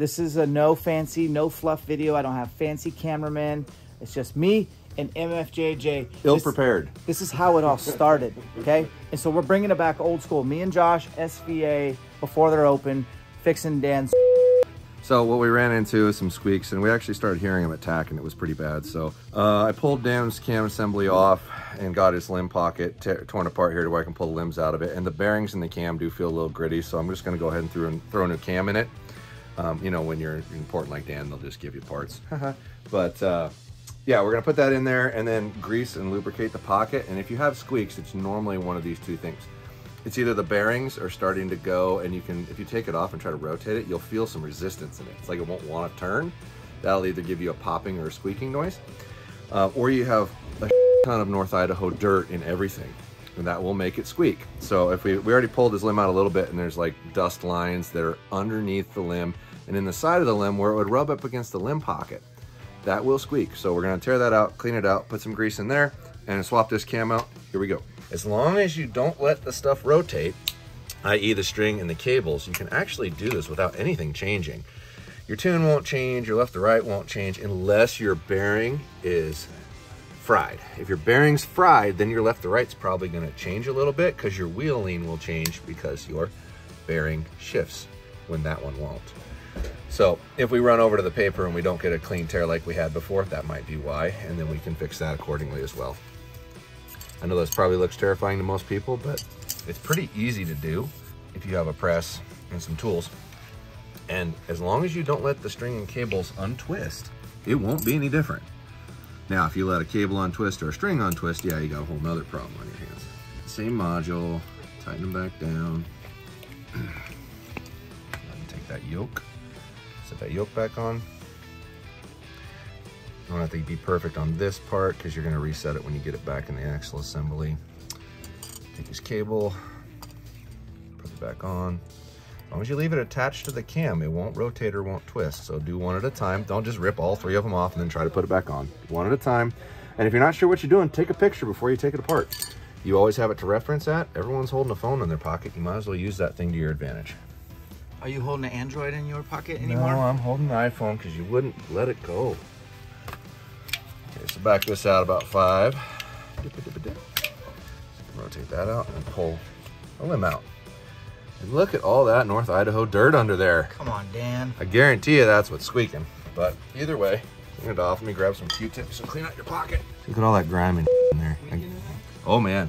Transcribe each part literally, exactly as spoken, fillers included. This is a no fancy, no fluff video. I don't have fancy cameramen. It's just me and M F J J. Ill prepared. This, this is how it all started, okay? And so we're bringing it back old school. Me and Josh, S V A, before they're open, fixing Dan's. So what we ran into is some squeaks, and we actually started hearing him attack, and it was pretty bad. So uh, I pulled Dan's cam assembly off and got his limb pocket torn apart here to where I can pull the limbs out of it. And the bearings in the cam do feel a little gritty, so I'm just going to go ahead and, through and throw a new cam in it. Um, you know, when you're important like Dan, they'll just give you parts. But uh, yeah, we're going to put that in there and then grease and lubricate the pocket. And if you have squeaks, it's normally one of these two things. It's either the bearings are starting to go, and you can, if you take it off and try to rotate it, you'll feel some resistance in it. It's like it won't want to turn. That'll either give you a popping or a squeaking noise. Uh, or you have a ton of North Idaho dirt in everything, and that will make it squeak. So if we, we already pulled his limb out a little bit, and there's like dust lines that are underneath the limb and in the side of the limb where it would rub up against the limb pocket, that will squeak. So we're gonna tear that out, clean it out, put some grease in there, and swap this cam out. Here we go. As long as you don't let the stuff rotate, that is the string and the cables, you can actually do this without anything changing. Your tune won't change, your left to right won't change, unless your bearing is fried. If your bearing's fried, then your left to right's probably gonna change a little bit because your wheel lean will change because your bearing shifts when that one won't. So if we run over to the paper and we don't get a clean tear like we had before, that might be why, and then we can fix that accordingly as well. I know this probably looks terrifying to most people, but it's pretty easy to do if you have a press and some tools. And as long as you don't let the string and cables untwist, it won't be any different. Now, if you let a cable untwist or a string untwist, yeah, you got a whole nother problem on your hands. Same module, tighten them back down. Take that yoke, set that yoke back on. You don't have to be perfect on this part because you're going to reset it when you get it back in the axle assembly. Take this cable, put it back on. As long as you leave it attached to the cam, it won't rotate or won't twist. So do one at a time. Don't just rip all three of them off and then try to put it back on. One at a time. And if you're not sure what you're doing, take a picture before you take it apart. You always have it to reference at. Everyone's holding a phone in their pocket. You might as well use that thing to your advantage. Are you holding an Android in your pocket anymore? No, I'm holding the iPhone because you wouldn't let it go. So back this out about five. Rotate that out and pull a limb out. And look at all that North Idaho dirt under there. Come on, Dan. I guarantee you that's what's squeaking. But either way, clean it off. Let me grab some Q-tips and clean out your pocket. Look at all that grime and in there. I, oh, man.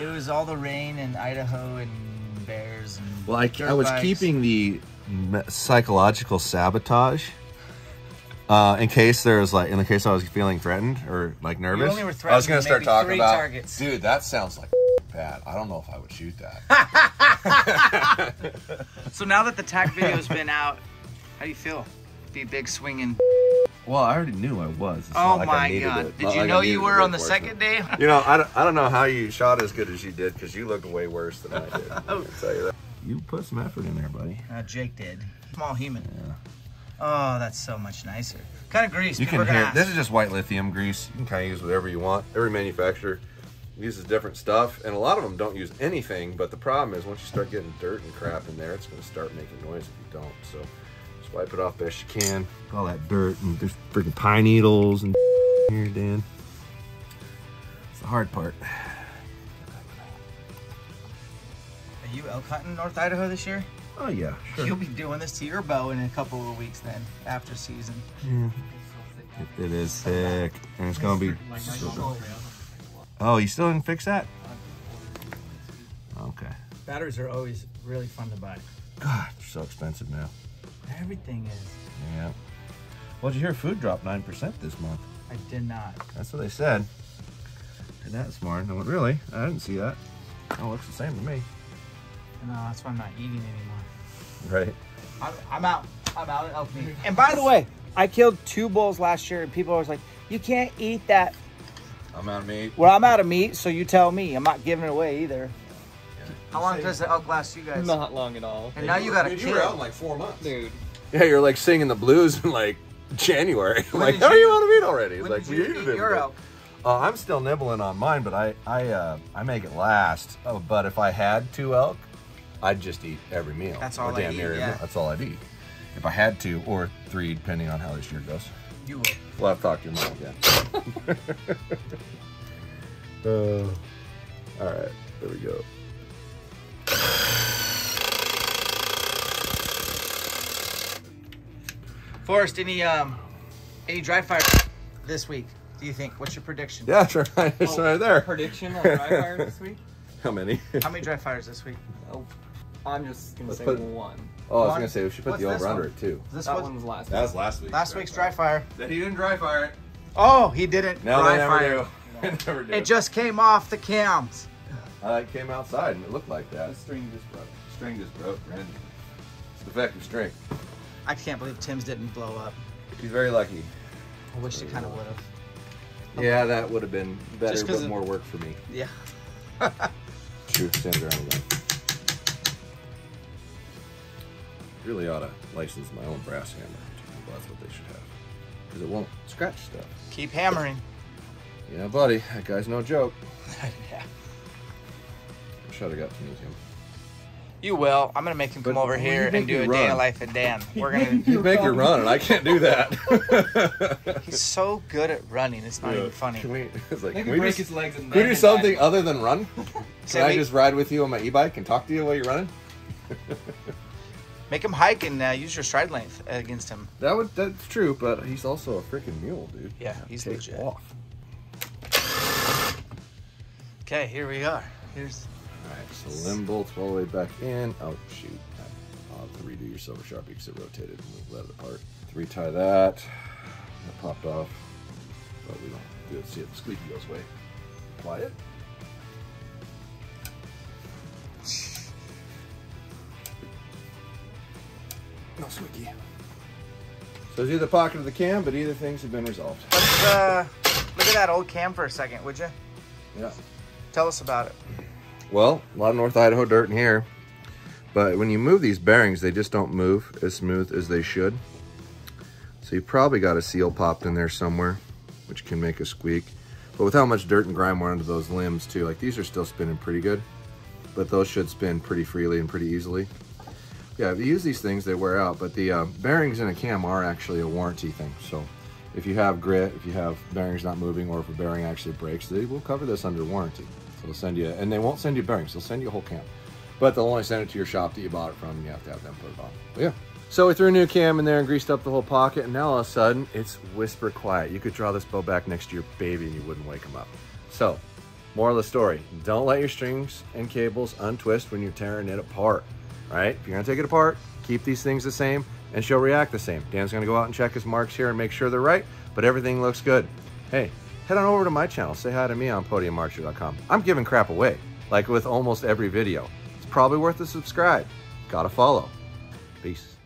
It was all the rain in Idaho and bears. And well, I, I was bikes. keeping the psychological sabotage. Uh, in case there was like, in the case I was feeling threatened or like nervous, only were I was going to start talking about, targets. Dude, that sounds like bad. I don't know if I would shoot that. So now that the tack video's been out, how do you feel? Be big swinging. Well, I already knew I was. It's oh like my God. It. Did you like know you were on the second day? You know, I don't, I don't know how you shot as good as you did because you look way worse than I did. I'll tell you that. You put some effort in there, buddy. Uh, Jake did. Small human. Yeah. Oh, that's so much nicer. What kind of grease? You can hear, this is just white lithium grease. You can kind of use whatever you want. Every manufacturer uses different stuff, and a lot of them don't use anything, but the problem is once you start getting dirt and crap in there, it's going to start making noise if you don't. So just wipe it off best you can. All that dirt, and there's freaking pine needles and here, Dan. It's the hard part. Are you elk hunting in North Idaho this year? Oh yeah, sure. You'll be doing this to your bow in a couple of weeks then, after season. Yeah. It, it is sick, and it's gonna be so oh, you still didn't fix that? Okay. Batteries are always really fun to buy. God, they're so expensive now. Everything is. Yeah. Well, did you hear food dropped nine percent this month? I did not. That's what they said. Did that this morning. I went, really? I didn't see that. Oh, it looks the same to me. No, that's why I'm not eating anymore. Right. I'm, I'm out. I'm out of elk meat. And by the way, I killed two bulls last year, and people are always like, you can't eat that. I'm out of meat. Well, I'm out of meat, so you tell me. I'm not giving it away either. Yeah. How long does the elk last you guys? Not long at all. And, and now you, you got a kid. You were out in like four months. Dude. Yeah, you're like singing the blues in like January. Like, how do you want to eat already? When like, you eat your elk? Uh, I'm still nibbling on mine, but I, I, uh, I make it last. Oh, but if I had two elk, I'd just eat every meal. That's all I damn eat, near yeah. That's all I'd eat. If I had to, or three, depending on how this year goes. You will. Well, I've talked to your mom again. uh, all right, there we go. Forrest, any um, any dry fire this week? Do you think? What's your prediction? Yeah, that's right. It's oh, right there. Prediction on dry fire this week? How many? How many dry fires this week? Oh, I'm just gonna Let's say put, one. Oh, I was gonna say we should put What's the over under it too. This that one was last. That week. was last week. Last week's dry fire. That he didn't dry fire it. Oh, he didn't. No, dry they never fire. do. No. They never do. It just came off the cams. Uh, it came outside and it looked like that. The string just broke. The string just broke, Brandon. It's defective string. I can't believe Tim's didn't blow up. He's very lucky. I wish very it kind of would have. Yeah, okay. That would have been better, but more work for me. Yeah. Shoot, stand around again. Really ought to license my own brass hammer. Well, that's what they should have. Because it won't scratch stuff. Keep hammering. Yeah, buddy. That guy's no joke. Yeah. I should have got to meet him. You will. I'm gonna make him come but over here and do a run. day of life at Dan. We're gonna you make her run, and I can't do that. He's so good at running; it's not yeah. even funny. Can we? It's like, can we break just, his legs and can we do something back. other than run? Can so I we, just ride with you on my e-bike and talk to you while you're running? Make him hike and uh, use your stride length against him. That would. That's true, but he's also a freaking mule, dude. Yeah, that he's legit. Off. Okay, here we are. Here's. Alright, so limb bolts all the way back in. Oh, shoot. I'll have to redo your silver sharpie because it rotated and we let it apart. Three tie that. That popped off. But we don't do it. See if the squeaky goes away. Apply it. No squeaky. So it's either pocket of the cam, but either things have been resolved. Let's uh, look at that old cam for a second, would you? Yeah. Tell us about it. Well, a lot of North Idaho dirt in here, but when you move these bearings, they just don't move as smooth as they should. So you probably got a seal popped in there somewhere, which can make a squeak. But with how much dirt and grime went under those limbs too, like these are still spinning pretty good, but those should spin pretty freely and pretty easily. Yeah, if you use these things, they wear out, but the uh, bearings in a cam are actually a warranty thing. So if you have grit, if you have bearings not moving, or if a bearing actually breaks, they will cover this under warranty. They'll send you, and they won't send you bearings, they'll send you a whole cam. But they'll only send it to your shop that you bought it from, and you have to have them put it on. But yeah. So we threw a new cam in there and greased up the whole pocket, and now all of a sudden, it's whisper quiet. You could draw this bow back next to your baby and you wouldn't wake him up. So, moral of the story, don't let your strings and cables untwist when you're tearing it apart, right? If you're gonna take it apart, keep these things the same, and she'll react the same. Dan's gonna go out and check his marks here and make sure they're right, but everything looks good. Hey. Head on over to my channel, say hi to me on podium archer dot com. I'm giving crap away, like with almost every video. It's probably worth a subscribe. Gotta follow. Peace.